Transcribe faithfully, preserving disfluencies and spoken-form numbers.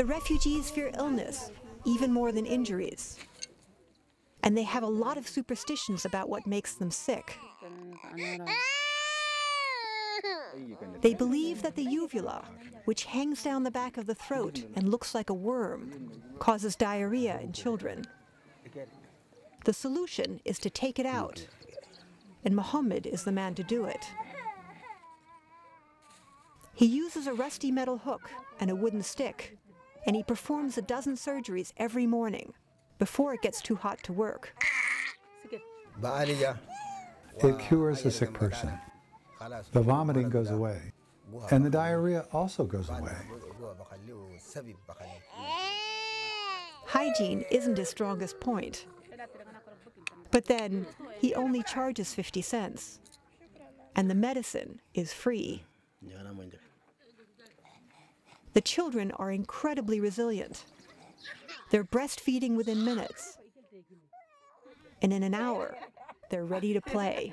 The refugees fear illness even more than injuries, and they have a lot of superstitions about what makes them sick. They believe that the uvula, which hangs down the back of the throat and looks like a worm, causes diarrhea in children. The solution is to take it out, and Mohammed is the man to do it. He uses a rusty metal hook and a wooden stick, and he performs a dozen surgeries every morning before it gets too hot to work. It cures the sick person. The vomiting goes away, and the diarrhea also goes away. Hygiene isn't his strongest point. But then, he only charges fifty cents, and the medicine is free. The children are incredibly resilient. They're breastfeeding within minutes, and in an hour, they're ready to play.